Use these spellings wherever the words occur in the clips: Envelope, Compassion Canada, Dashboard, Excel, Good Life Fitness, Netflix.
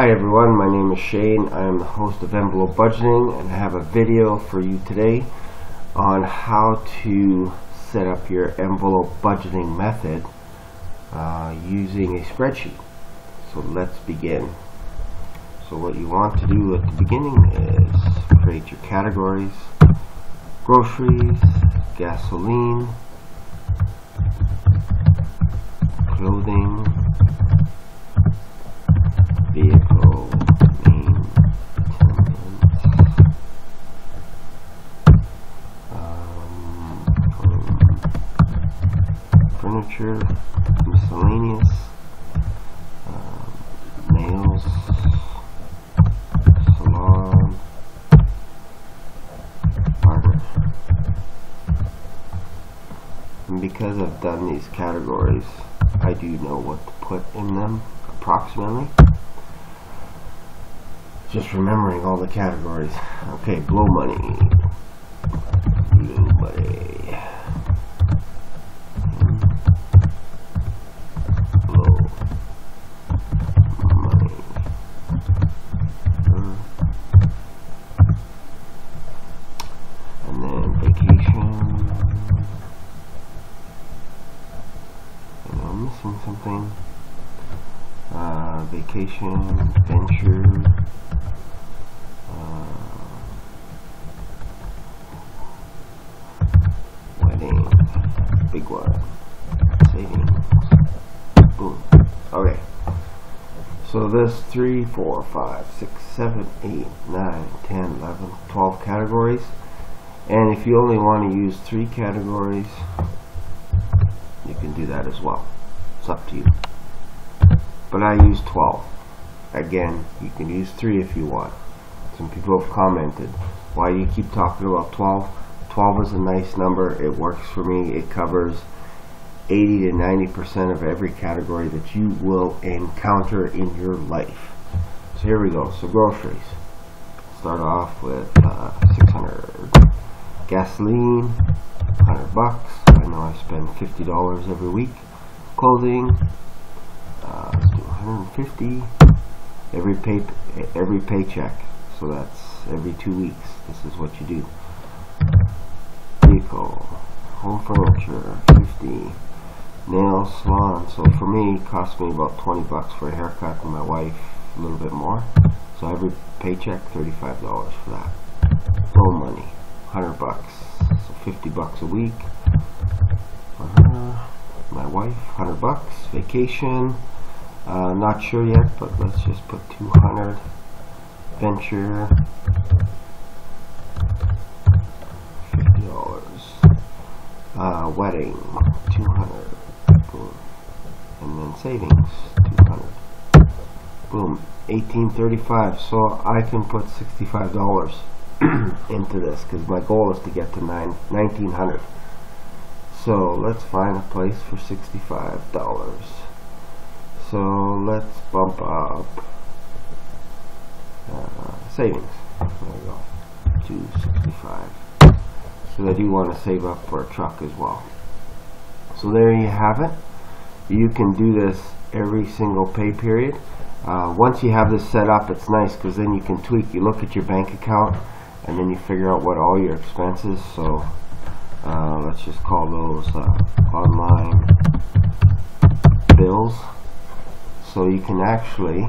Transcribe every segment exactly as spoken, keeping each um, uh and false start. Hi everyone, my name is Shane. I am the host of Envelope Budgeting, and I have a video for you today on how to set up your envelope budgeting method uh, using a spreadsheet. So let's begin. So what you want to do at the beginning is create your categories: groceries, gasoline, clothing, vehicle maintenance, um, furniture, miscellaneous, um, nails, salon, barber. And because I've done these categories, I do know what to put in them approximately. Just remembering all the categories. Okay, blow money. Blow money. Blow money. And then vacation. And I'm missing something. Uh, vacation, venture. Big one. Savings. Boom. Okay. So there's three, four, five, six, seven, eight, nine, ten, eleven, twelve categories. And if you only want to use three categories, you can do that as well. It's up to you. But I use twelve. Again, you can use three if you want. Some people have commented, why do you keep talking about twelve? twelve is a nice number, it works for me, it covers eighty to ninety percent of every category that you will encounter in your life. So here we go. So groceries, start off with uh, six hundred. Gasoline, one hundred bucks. I know I spend fifty dollars every week. Clothing, uh, let's do one hundred fifty every pay every paycheck, so that's every two weeks. This is what you do. Vehicle, home furniture, fifty, nail salon. So for me, it cost me about twenty bucks for a haircut, and my wife a little bit more. So every paycheck, thirty-five dollars for that. Blow money, one hundred bucks, so fifty bucks a week. For her, my wife, one hundred bucks. Vacation, uh, not sure yet, but let's just put two hundred. Venture. Uh, wedding, two hundred, boom. And then savings, two hundred, boom. Eighteen thirty-five. So I can put sixty-five dollars into this, because my goal is to get to nine nineteen hundred. So let's find a place for sixty-five dollars. So let's bump up uh, savings. There we go, two sixty-five. So I do want to save up for a truck as well. So there you have it. You can do this every single pay period. Uh, once you have this set up, it's nice, because then you can tweak. You look at your bank account and then you figure out what all your expenses. So uh, let's just call those uh, online bills. So you can actually,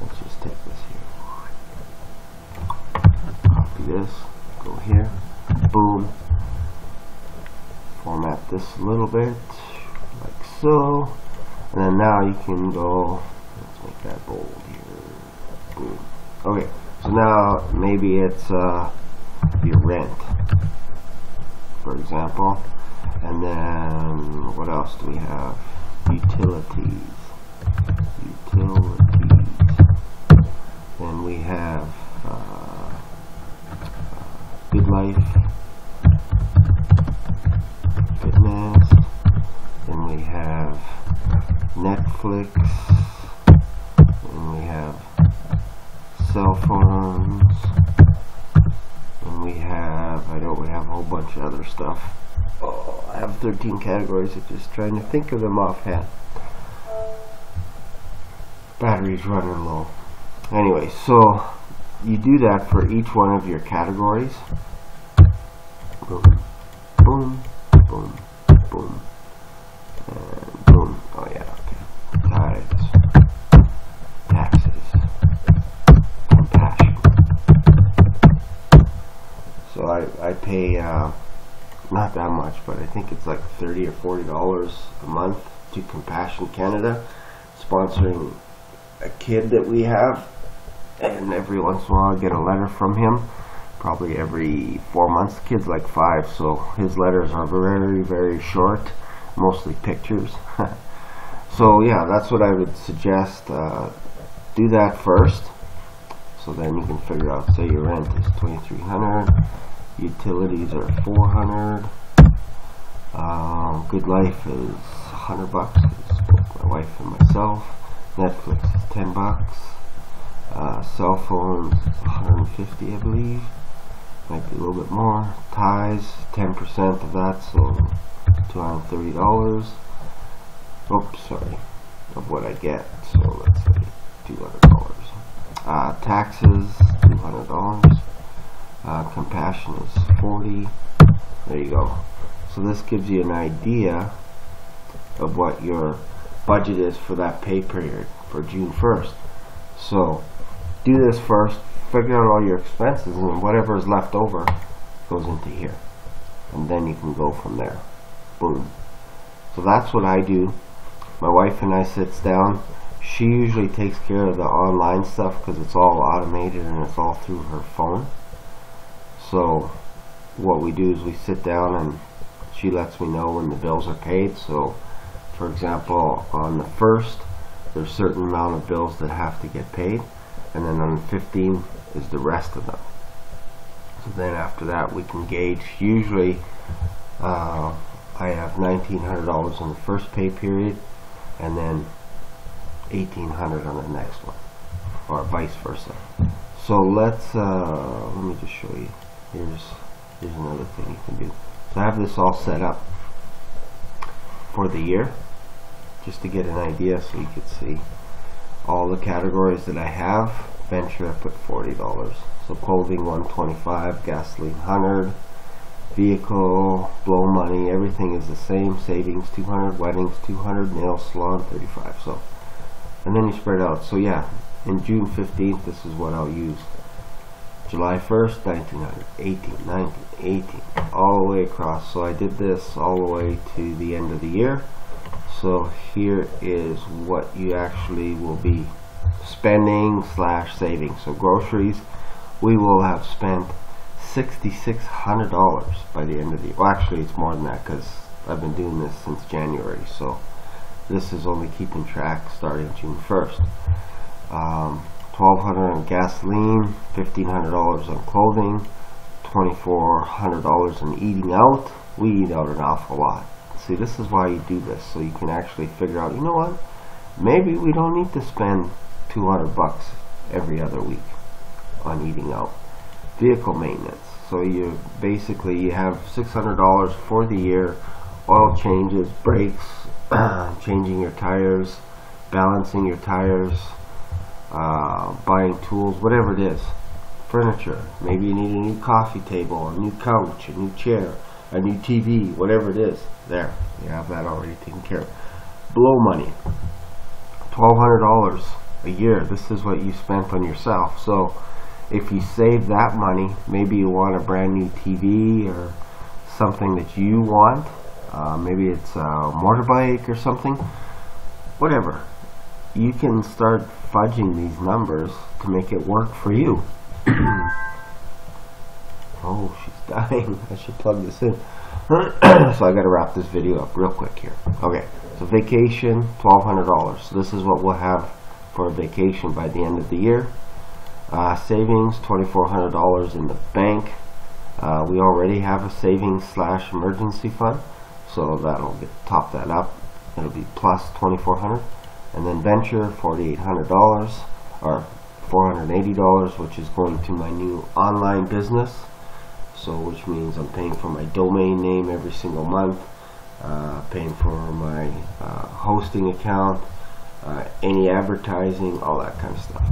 let's just take this here, copy this, go here, boom, format this a little bit like so, and then now you can go, let's make that bold here, boom. Okay, so now maybe it's uh, your rent, for example, and then what else do we have? Utilities, utilities, then we have uh, Good Life Fitness, and we have Netflix, and we have cell phones, and we have, I know we have a whole bunch of other stuff. Oh, I have thirteen categories, I'm just trying to think of them offhand. Battery's running low. Anyway, so you do that for each one of your categories. Boom, boom, boom, boom, and boom. Oh yeah, okay. Got it. Taxes. Compassion. So I, I pay uh, not that much, but I think it's like thirty or forty dollars a month to Compassion Canada, sponsoring a kid that we have, and every once in a while I get a letter from him, probably every four months. The kid's like five, so his letters are very, very short, mostly pictures. So yeah, that's what I would suggest. Uh, do that first, so then you can figure out, say your rent is twenty-three hundred, utilities are four hundred, uh, Good Life is one hundred bucks, it's both my wife and myself. Netflix is ten bucks. Uh, cell phones one hundred fifty, I believe, might be a little bit more. Ties ten percent of that, so two hundred thirty dollars. Oops, sorry, of what I get. So let's say two hundred dollars. Uh, taxes two hundred dollars. Uh, Compassion is forty. There you go. So this gives you an idea of what your budget is for that pay period for June first. So do this first, figure out all your expenses, and whatever is left over goes into here, and then you can go from there. Boom. So that's what I do. My wife and I sits down. She usually takes care of the online stuff because it's all automated and it's all through her phone. So what we do is we sit down and she lets me know when the bills are paid. So for example, on the first, there's a certain amount of bills that have to get paid, and then on the fifteenth is the rest of them. So then after that we can gauge. Usually uh, I have nineteen hundred dollars on the first pay period, and then eighteen hundred dollars on the next one, or vice versa. So let's uh, let me just show you. Here's here's another thing you can do. So I have this all set up for the year, just to get an idea, so you could see all the categories that I have. Venture, I put forty dollars. So clothing one twenty-five, gasoline one hundred, vehicle, blow money, everything is the same. Savings two hundred, weddings two hundred, nail salon thirty-five. So, and then you spread out. So yeah, in June fifteenth, this is what I'll use. July first, nineteen hundred, eighteen, nineteen, eighteen, all the way across. So I did this all the way to the end of the year. So here is what you actually will be spending slash saving. So groceries, we will have spent six thousand six hundred dollars by the end of the year. Well, actually it's more than that because I've been doing this since January. So this is only keeping track starting June first. Um, twelve hundred dollars on gasoline, fifteen hundred dollars on clothing, twenty-four hundred dollars on eating out. We eat out an awful lot. See, this is why you do this, so you can actually figure out, you know what, maybe we don't need to spend two hundred bucks every other week on eating out. Vehicle maintenance, so you basically you have six hundred dollars for the year. Oil changes, brakes, changing your tires, balancing your tires, Uh, buying tools, whatever it is, furniture, maybe you need a new coffee table, a new couch, a new chair, a new T V, whatever it is. There, you have that already taken care of. Blow money, twelve hundred dollars a year. This is what you spent on yourself. So if you save that money, maybe you want a brand new T V or something that you want, uh, maybe it's a motorbike or something, whatever. You can start fudging these numbers to make it work for you. Oh, she's dying. I should plug this in. So I gotta wrap this video up real quick here. Okay, so vacation, twelve hundred dollars. So this is what we'll have for a vacation by the end of the year. Uh, savings, twenty-four hundred dollars in the bank. Uh, we already have a savings slash emergency fund, so that'll get, top that up. It'll be plus twenty-four hundred dollars. And then venture, forty-eight hundred dollars, or four hundred eighty dollars, which is going to my new online business. So which means I'm paying for my domain name every single month, uh, paying for my uh, hosting account, uh, any advertising, all that kind of stuff.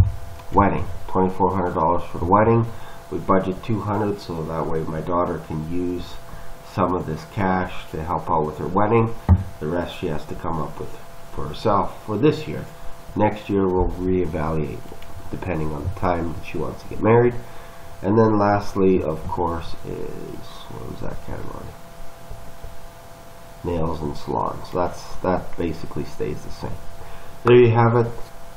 wedding. twenty-four hundred dollars for the wedding. We budget two hundred dollars so that way my daughter can use some of this cash to help out with her wedding. The rest she has to come up with for herself for this year. Next year we'll reevaluate depending on the time that she wants to get married. And then lastly, of course, is what was that category? Nails and salons. So that's that basically stays the same. There you have it.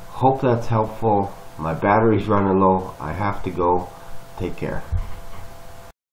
Hope that's helpful. My battery's running low. I have to go. Take care.